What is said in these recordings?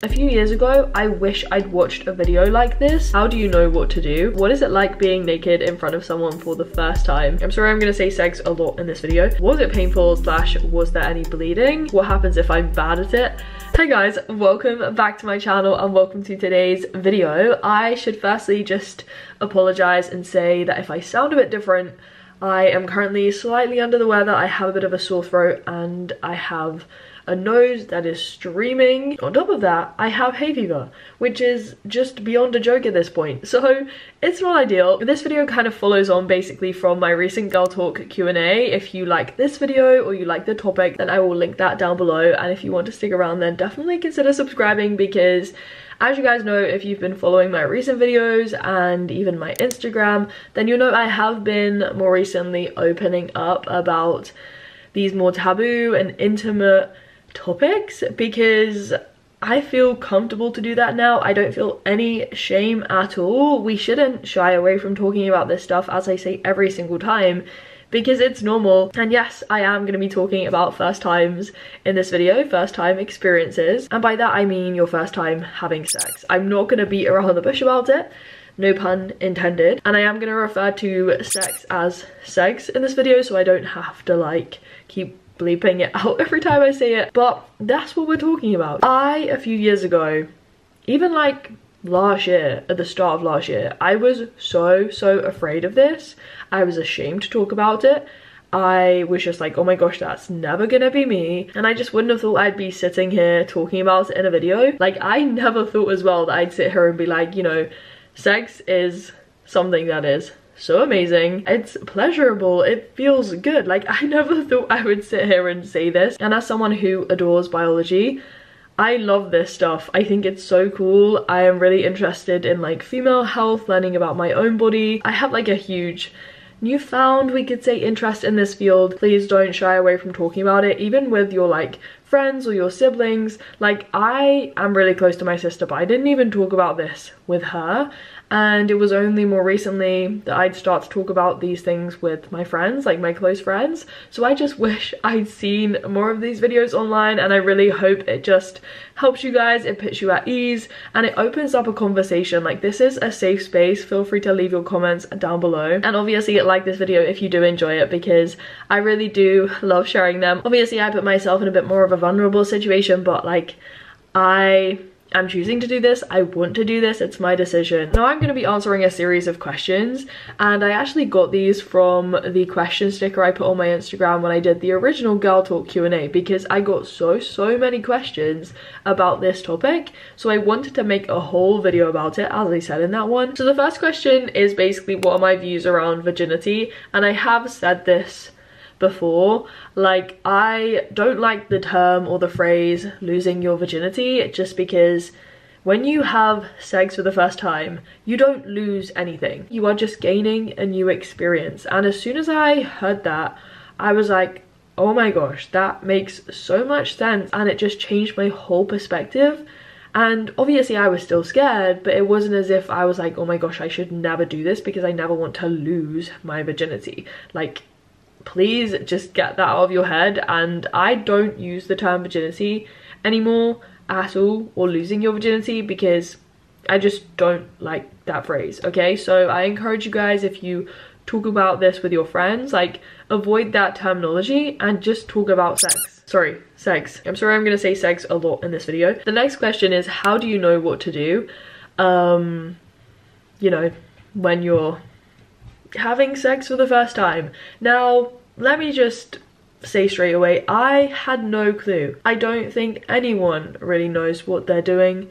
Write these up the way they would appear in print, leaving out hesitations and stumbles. A few years ago, I wish I'd watched a video like this. How do you know what to do? What is it like being naked in front of someone for the first time? I'm sorry I'm gonna say sex a lot in this video. Was it painful / was there any bleeding? What happens if I'm bad at it? Hey guys, welcome back to my channel and welcome to today's video. I should firstly just apologize and say that if I sound a bit different, I am currently slightly under the weather. I have a bit of a sore throat and I have a nose that is streaming. On top of that, I have hay fever, which is just beyond a joke at this point. So it's not ideal. This video kind of follows on basically from my recent Girl Talk Q&A. If you like this video or you like the topic, then I will link that down below. And if you want to stick around, then definitely consider subscribing, because as you guys know, if you've been following my recent videos and even my Instagram, then you'll know I have been more recently opening up about these more taboo and intimate topics, because I feel comfortable to do that now. I don't feel any shame at all. We shouldn't shy away from talking about this stuff, as I say every single time, because it's normal. And yes, I am going to be talking about first times in this video, first time experiences. And by that, I mean your first time having sex. I'm not going to beat around the bush about it. No pun intended. And I am going to refer to sex as sex in this video, so I don't have to like keep bleeping it out every time I say it. But that's what we're talking about. A few years ago, even like last year, at the start of last year, I was so afraid of this. I was ashamed to talk about it. I was just like, oh my gosh, that's never gonna be me. And I just wouldn't have thought I'd be sitting here talking about it in a video. Like, I never thought as well that I'd sit here and be like, you know, sex is something that is so amazing, it's pleasurable, it feels good. Like, I never thought I would sit here and say this. And as someone who adores biology, I love this stuff. I think it's so cool. I am really interested in like female health, learning about my own body. I have like a huge newfound, we could say, interest in this field. Please don't shy away from talking about it, even with your like friends or your siblings. Like, I am really close to my sister, but I didn't even talk about this with her. And it was only more recently that I'd start to talk about these things with my friends, like my close friends. So I just wish I'd seen more of these videos online, and I really hope it just helps you guys, it puts you at ease, and it opens up a conversation. Like, this is a safe space. Feel free to leave your comments down below. And obviously like this video if you do enjoy it, because I really do love sharing them. Obviously I put myself in a bit more of a vulnerable situation, but like, I'm choosing to do this, I want to do this, it's my decision. Now I'm going to be answering a series of questions, and I actually got these from the question sticker I put on my Instagram when I did the original Girl Talk Q&A, because I got so many questions about this topic, so I wanted to make a whole video about it, as I said in that one. So the first question is basically, what are my views around virginity? And I have said this before, like, I don't like the term or the phrase losing your virginity, just because when you have sex for the first time, you don't lose anything. You are just gaining a new experience. And as soon as I heard that, I was like, oh my gosh, that makes so much sense. And it just changed my whole perspective. And obviously I was still scared, but it wasn't as if I was like, oh my gosh, I should never do this because I never want to lose my virginity. Like, please just get that out of your head. And I don't use the term virginity anymore at all, or losing your virginity, because I just don't like that phrase, okay? So I encourage you guys, if you talk about this with your friends, like, avoid that terminology and just talk about sex. Sorry, sex. I'm sorry I'm gonna say sex a lot in this video. The next question is, how do you know what to do, you know, when you're having sex for the first time? Now, let me just say straight away, I had no clue. I don't think anyone really knows what they're doing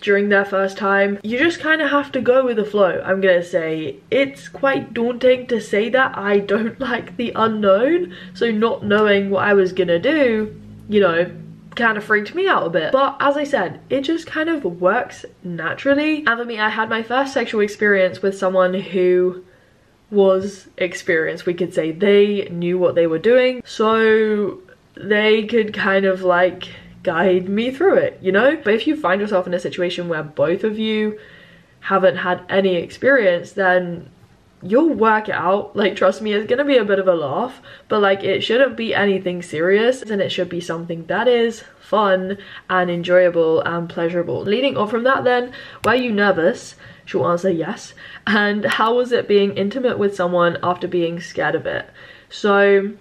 during their first time. You just kind of have to go with the flow, I'm gonna say. It's quite daunting to say that. I don't like the unknown, so not knowing what I was gonna do, you know, kind of freaked me out a bit. But as I said, it just kind of works naturally. And for me, I had my first sexual experience with someone who was experienced, we could say. They knew what they were doing, so they could kind of like guide me through it, you know? But if you find yourself in a situation where both of you haven't had any experience, then you'll work it out. Like, trust me, it's gonna be a bit of a laugh, but like, it shouldn't be anything serious, and it should be something that is fun and enjoyable and pleasurable. Leading off from that then, were you nervous? Short answer, yes. And how was it being intimate with someone after being scared of it? So,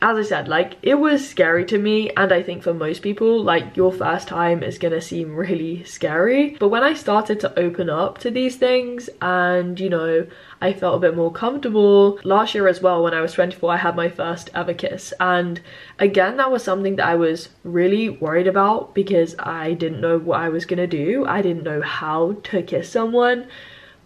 as I said, like, it was scary to me, and I think for most people, like, your first time is gonna seem really scary. But when I started to open up to these things and, you know, I felt a bit more comfortable. Last year as well, when I was 24, I had my first ever kiss. And again, that was something that I was really worried about because I didn't know what I was gonna do. I didn't know how to kiss someone,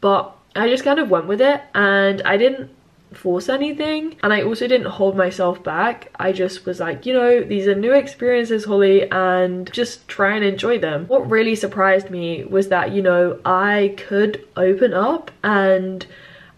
but I just kind of went with it, and I didn't force anything, and I also didn't hold myself back. I just was like, you know, these are new experiences, Holly, and just try and enjoy them. What really surprised me was that, you know, I could open up, and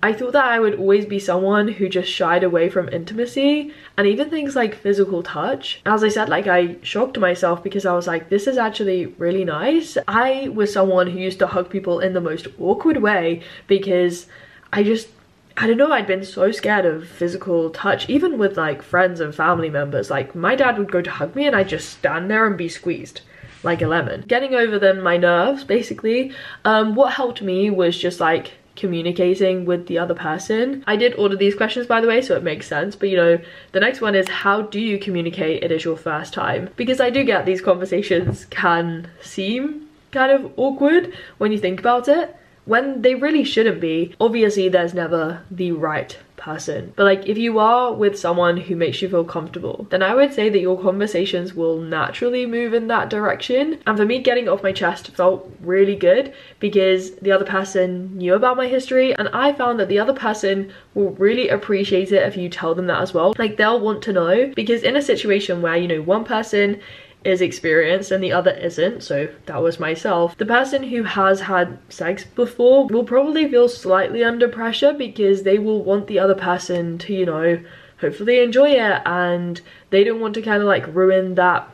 I thought that I would always be someone who just shied away from intimacy and even things like physical touch. As I said, like, I shocked myself because I was like, this is actually really nice. I was someone who used to hug people in the most awkward way because I don't know, I'd been so scared of physical touch, even with like friends and family members. Like, my dad would go to hug me and I'd just stand there and be squeezed like a lemon. Getting over then my nerves, basically, what helped me was just like communicating with the other person. I did order these questions, by the way, so it makes sense, but you know, the next one is, how do you communicate it is your first time? Because I do get these conversations can seem kind of awkward when you think about it, when they really shouldn't be. Obviously, there's never the right person, but like, if you are with someone who makes you feel comfortable, then I would say that your conversations will naturally move in that direction. And for me, getting it off my chest felt really good because the other person knew about my history, and I found that the other person will really appreciate it if you tell them that as well. Like, they'll want to know, because in a situation where, you know, one person is experienced and the other isn't, so that was myself, the person who has had sex before will probably feel slightly under pressure because they will want the other person to, you know, hopefully enjoy it, and they don't want to kind of like ruin that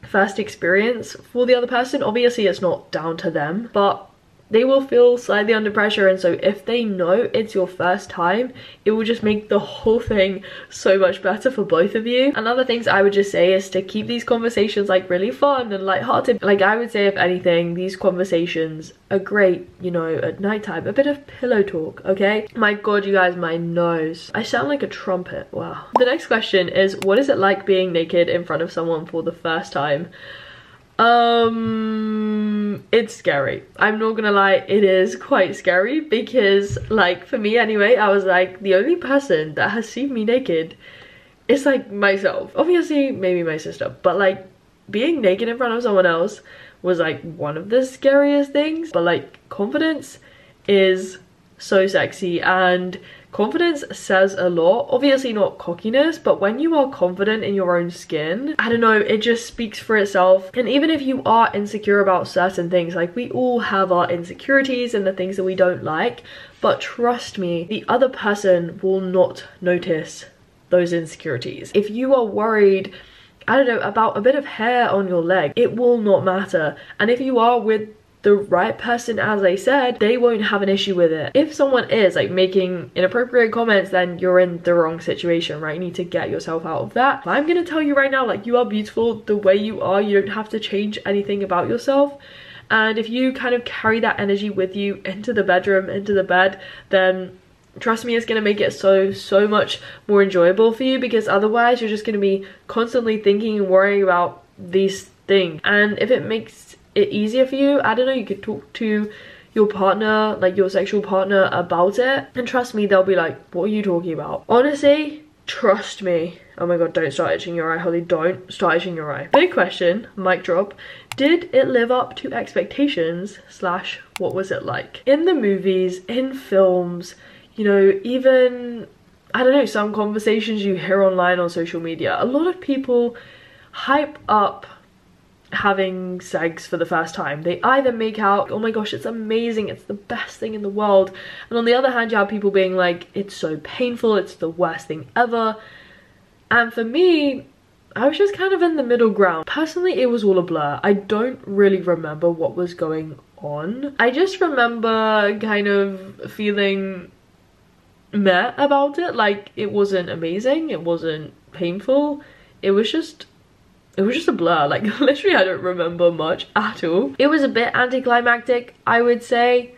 first experience for the other person. Obviously, it's not down to them, but they will feel slightly under pressure, and so if they know it's your first time, it will just make the whole thing so much better for both of you. And other things I would just say is to keep these conversations like really fun and lighthearted. Like, I would say, if anything, these conversations are great, you know, at nighttime. A bit of pillow talk, okay? My god, you guys, my nose. I sound like a trumpet, wow. The next question is, what is it like being naked in front of someone for the first time? It's scary. I'm not gonna lie, it is quite scary because, like, for me anyway, I was like, the only person that has seen me naked is like myself. Obviously, maybe my sister, but like, being naked in front of someone else was like one of the scariest things. But like, confidence is so sexy, and confidence says a lot. Obviously not cockiness, but when you are confident in your own skin, I don't know, it just speaks for itself. And even if you are insecure about certain things, like, we all have our insecurities and the things that we don't like, but trust me, the other person will not notice those insecurities. If you are worried, I don't know, about a bit of hair on your leg, it will not matter. And if you are with the right person, as I said, they won't have an issue with it. If someone is like making inappropriate comments, then you're in the wrong situation, right? You need to get yourself out of that. I'm gonna tell you right now, like, you are beautiful the way you are. You don't have to change anything about yourself. And if you kind of carry that energy with you into the bedroom, into the bed, then trust me, it's gonna make it so much more enjoyable for you, because otherwise you're just gonna be constantly thinking and worrying about these things. And if it makes it easier for you, I don't know, you could talk to your partner, like your sexual partner, about it, and trust me, they'll be like, what are you talking about? Honestly, trust me. Oh my god, don't start itching your eye, Holly, don't start itching your eye. Big question, mic drop, did it live up to expectations / what was it like? In the movies, in films, you know, even, I don't know, some conversations you hear online on social media, a lot of people hype up having sex for the first time. They either make out, oh my gosh, it's amazing, it's the best thing in the world, and on the other hand, you have people being like, it's so painful, it's the worst thing ever. And for me, I was just kind of in the middle ground. Personally, it was all a blur. I don't really remember what was going on. I just remember kind of feeling meh about it. Like, it wasn't amazing, it wasn't painful, it was just a blur. Like, literally I don't remember much at all. It was a bit anticlimactic, I would say.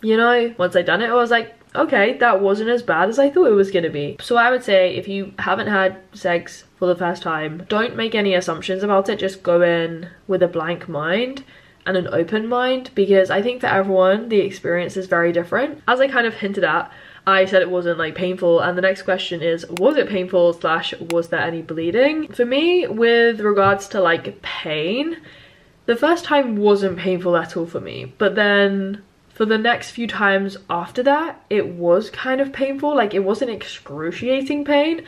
You know, once I done it, I was like, okay, that wasn't as bad as I thought it was gonna be. So I would say, if you haven't had sex for the first time, don't make any assumptions about it. Just go in with a blank mind and an open mind, because I think for everyone the experience is very different. As I kind of hinted at, I said it wasn't like painful, and the next question is, was it painful / was there any bleeding? For me, with regards to like pain, the first time wasn't painful at all for me, but then for the next few times after that, it was kind of painful. Like, it wasn't excruciating pain,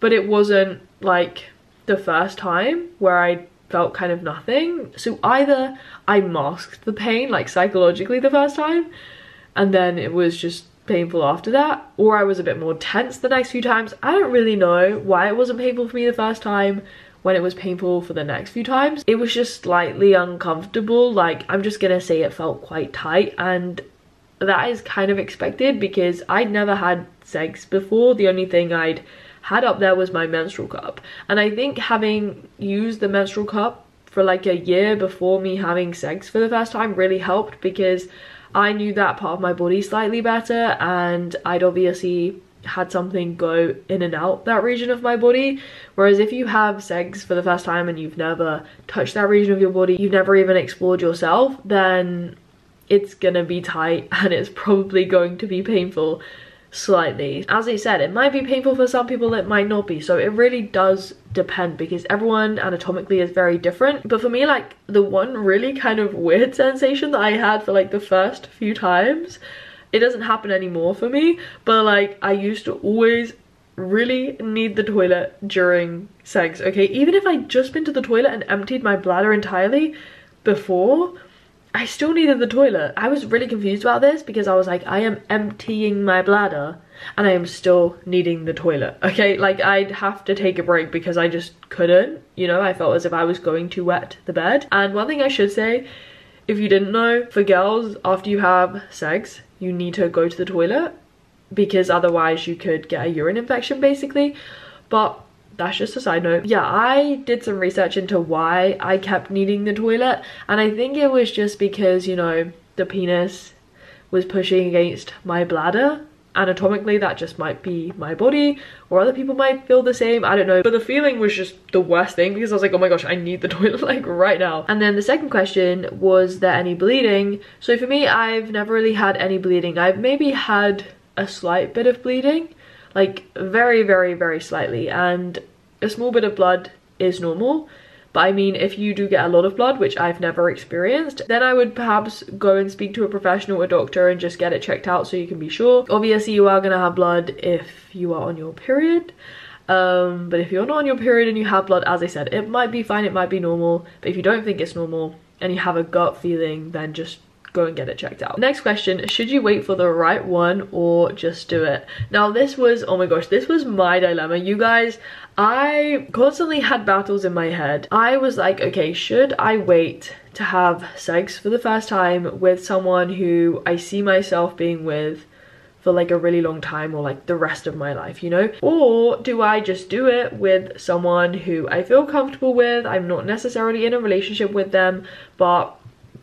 but it wasn't like the first time where I felt kind of nothing. So either I masked the pain, like psychologically the first time, and then it was just painful after that, or I was a bit more tense the next few times. I don't really know why it wasn't painful for me the first time when it was painful for the next few times. It was just slightly uncomfortable. Like, I'm just gonna say it felt quite tight, and that is kind of expected because I'd never had sex before. The only thing I'd had up there was my menstrual cup, and I think having used the menstrual cup for like a year before me having sex for the first time really helped, because I knew that part of my body slightly better, and I'd obviously had something go in and out that region of my body. Whereas if you have sex for the first time and you've never touched that region of your body, you've never even explored yourself, then it's gonna be tight and it's probably going to be painful slightly. As I said, it might be painful for some people, it might not be, so it really does depend, because everyone anatomically is very different. But for me, like, the one really kind of weird sensation that I had for like the first few times, it doesn't happen anymore for me, but like I used to always really need the toilet during sex, okay? Even if I'd just been to the toilet and emptied my bladder entirely before, I still needed the toilet. I was really confused about this because I was like, I am emptying my bladder and I am still needing the toilet, okay? Like, I'd have to take a break because I just couldn't, you know? I felt as if I was going to wet the bed. And one thing I should say, if you didn't know, for girls, after you have sex, you need to go to the toilet, because otherwise you could get a urine infection basically. But that's just a side note. Yeah, I did some research into why I kept needing the toilet, and I think it was just because, you know, the penis was pushing against my bladder. Anatomically, that just might be my body, or other people might feel the same, I don't know, but the feeling was just the worst thing, because I was like, oh my gosh, I need the toilet, like, right now. And then the second question, was there any bleeding? So for me, I've never really had any bleeding. I've maybe had a slight bit of bleeding, like very, very, very slightly, and a small bit of blood is normal. But I mean, if you do get a lot of blood, which I've never experienced, then I would perhaps go and speak to a professional, a doctor, and just get it checked out so you can be sure. Obviously, you are gonna have blood if you are on your period. But if you're not on your period and you have blood, as I said, it might be fine, it might be normal. But if you don't think it's normal and you have a gut feeling, then just go and get it checked out. Next question, should you wait for the right one or just do it? Now this was, oh my gosh, this was my dilemma, you guys. I constantly had battles in my head. I was like, okay, should I wait to have sex for the first time with someone who I see myself being with for like a really long time, or like the rest of my life, you know? Or do I just do it with someone who I feel comfortable with? I'm not necessarily in a relationship with them, but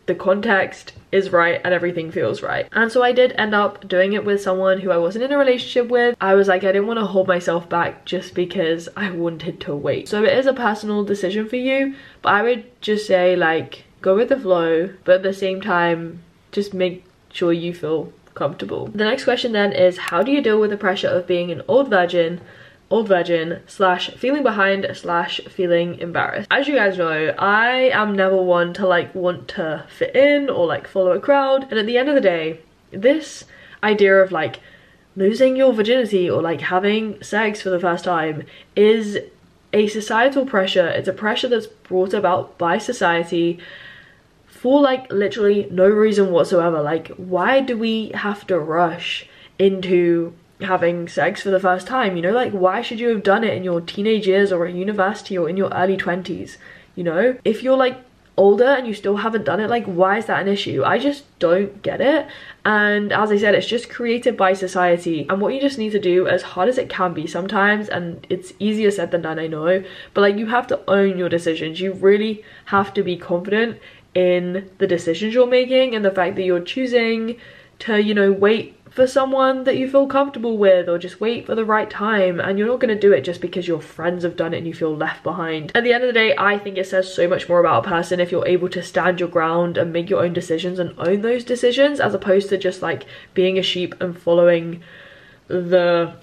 the context is right and everything feels right. And so I did end up doing it with someone who I wasn't in a relationship with. I was like, I didn't want to hold myself back just because I wanted to wait. So it is a personal decision for you, but I would just say, like, go with the flow, but at the same time, just make sure you feel comfortable. The next question then is, how do you deal with the pressure of being an old virgin / feeling behind / feeling embarrassed? As you guys know, I am never one to like want to fit in or like follow a crowd, and at the end of the day, this idea of like losing your virginity or like having sex for the first time is a societal pressure. It's a pressure that's brought about by society for like literally no reason whatsoever. Like, why do we have to rush into having sex for the first time, you know? Like, why should you have done it in your teenage years or at university or in your early 20s, you know? If you're like older and you still haven't done it, like, why is that an issue? I just don't get it. And as I said, it's just created by society, and what you just need to do, as hard as it can be sometimes, and it's easier said than done, I know, but like, you have to own your decisions. You really have to be confident in the decisions you're making and the fact that you're choosing to, you know, wait for someone that you feel comfortable with, or just wait for the right time. And you're not going to do it just because your friends have done it and you feel left behind. At the end of the day, I think it says so much more about a person if you're able to stand your ground and make your own decisions and own those decisions, as opposed to just like being a sheep and following the,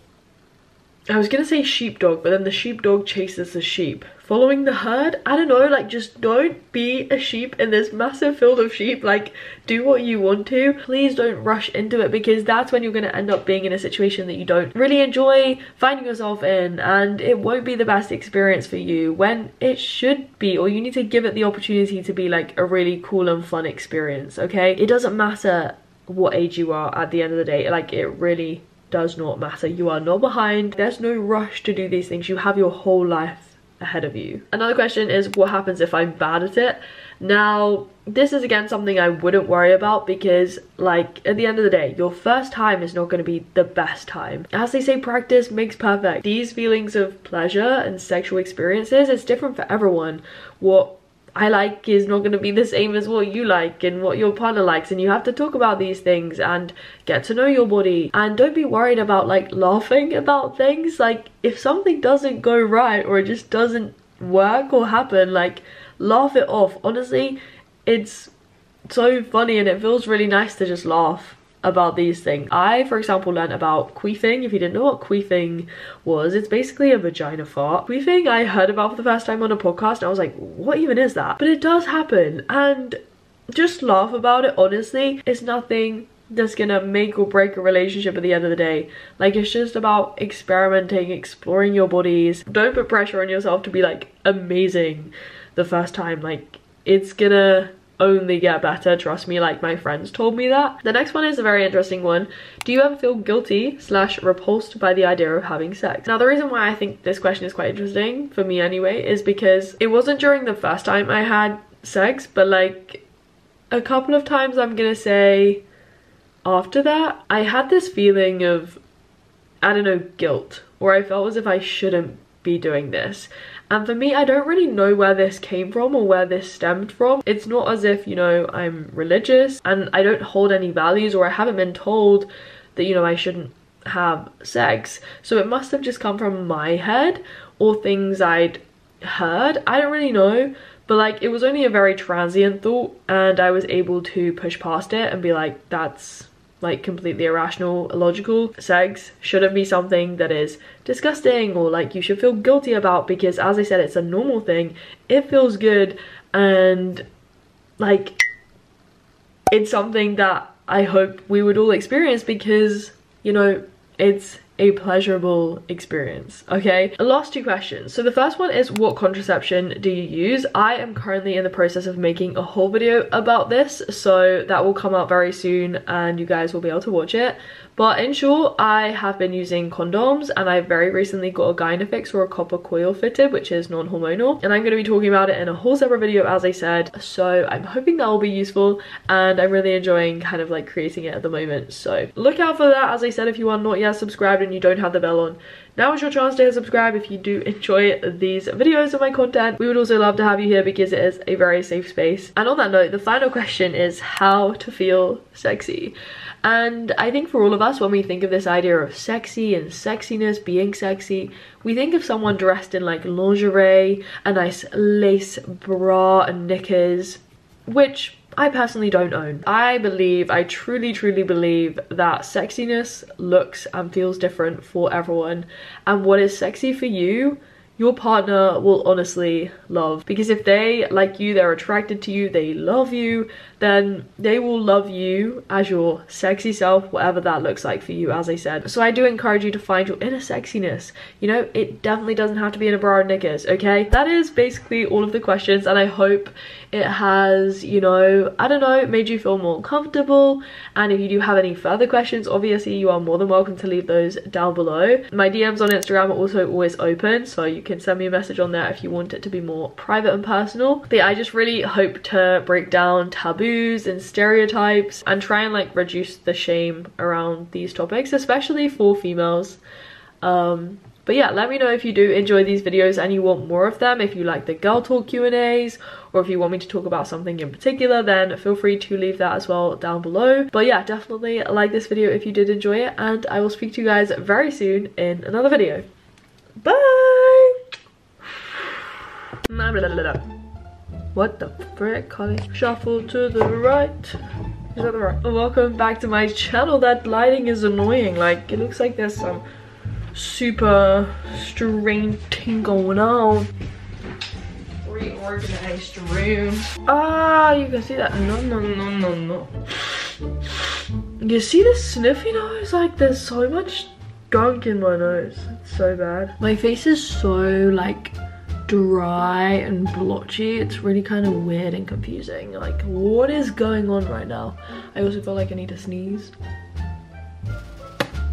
I was going to say sheepdog, but then the sheepdog chases the sheep, following the herd. I don't know, like, just don't be a sheep in this massive field of sheep. Like, do what you want to. Please don't rush into it, because that's when you're going to end up being in a situation that you don't really enjoy finding yourself in, and it won't be the best experience for you when it should be, or you need to give it the opportunity to be like a really cool and fun experience, okay? It doesn't matter what age you are at the end of the day. Like, it really does not matter. You are not behind. There's no rush to do these things. You have your whole life ahead of you. Another question is, what happens if I'm bad at it? Now, this is again something I wouldn't worry about, because like, at the end of the day, your first time is not going to be the best time. As they say, practice makes perfect. These feelings of pleasure and sexual experiences, it's different for everyone. What I like is not going to be the same as what you like and what your partner likes, and you have to talk about these things and get to know your body. And don't be worried about like laughing about things. Like, if something doesn't go right, or it just doesn't work or happen, like, laugh it off. Honestly, it's so funny, and it feels really nice to just laugh about these things. I, for example, learned about queefing. If you didn't know what queefing was, it's basically a vagina fart. Queefing I heard about for the first time on a podcast, and I was like, what even is that? But it does happen, and just laugh about it, honestly. It's nothing that's gonna make or break a relationship at the end of the day. Like, it's just about experimenting, exploring your bodies. Don't put pressure on yourself to be like amazing the first time. Like, it's gonna only get better, trust me. Like, my friends told me that. The next one is a very interesting one. Do you ever feel guilty / repulsed by the idea of having sex? Now, the reason why I think this question is quite interesting, for me anyway, is because it wasn't during the first time I had sex, but like a couple of times, I'm gonna say, after that, I had this feeling of, I don't know, guilt, or I felt as if I shouldn't be doing this. And for me, I don't really know where this came from or where this stemmed from. It's not as if, you know, I'm religious and I don't hold any values, or I haven't been told that, you know, I shouldn't have sex. So it must have just come from my head, or things I'd heard. I don't really know, but like, it was only a very transient thought, and I was able to push past it and be like, that's like completely irrational, illogical. Sex shouldn't be something that is disgusting, or like you should feel guilty about, because as I said, it's a normal thing. It feels good, and like, it's something that I hope we would all experience, because, you know, it's a pleasurable experience, okay? The last two questions. So the first one is, what contraception do you use? I am currently in the process of making a whole video about this, so that will come out very soon and you guys will be able to watch it. But in short, I have been using condoms, and I very recently got a Gynafix, or a copper coil fitted, which is non-hormonal. And I'm going to be talking about it in a whole separate video, as I said. So I'm hoping that will be useful, and I'm really enjoying kind of like creating it at the moment. So look out for that. As I said, if you are not yet subscribed and you don't have the bell on, now is your chance to subscribe if you do enjoy these videos and my content. We would also love to have you here, because it is a very safe space. And on that note, the final question is, how to feel sexy. And I think for all of us, when we think of this idea of sexy and sexiness, being sexy, we think of someone dressed in like lingerie, a nice lace bra and knickers, which I personally don't own. I truly believe that sexiness looks and feels different for everyone, and what is sexy for you, your partner will honestly love. Because if they like you, they're attracted to you, they love you, then they will love you as your sexy self, whatever that looks like for you, as I said. So I do encourage you to find your inner sexiness. You know, it definitely doesn't have to be in a bra and knickers, okay? That is basically all of the questions, and I hope it has, you know, I don't know, made you feel more comfortable. And if you do have any further questions, obviously you are more than welcome to leave those down below. My DMs on Instagram are also always open, so you can send me a message on there if you want it to be more private and personal. But yeah, I just really hope to break down taboos and stereotypes and try and like reduce the shame around these topics, especially for females. But yeah, let me know if you do enjoy these videos and you want more of them. If you like the girl talk Q&As, or if you want me to talk about something in particular, then feel free to leave that as well down below. But yeah, definitely like this video if you did enjoy it, and I will speak to you guys very soon in another video. Bye! What the frick, Holly? Shuffle to the right. Is that the right? Welcome back to my channel. That lighting is annoying. Like, it looks like there's some super strange thing going on. Reorganized room. Ah, you can see that. No. You see the sniffy nose? Like, there's so much gunk in my nose. It's so bad. My face is so like dry and blotchy. It's really kind of weird and confusing. Like, what is going on right now? I also feel like I need to sneeze.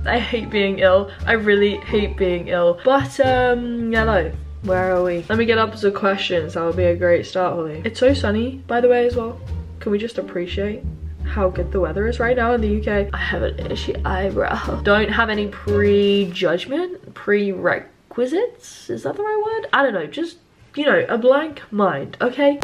I hate being ill. I really hate being ill. But, hello. Where are we? Let me get up some questions. That would be a great start, Holly. It's so sunny, by the way, as well. Can we just appreciate how good the weather is right now in the UK? I have an itchy eyebrow. Don't have any prejudgment, prerequisites. Is that the right word? I don't know. Just, you know, a blank mind, okay?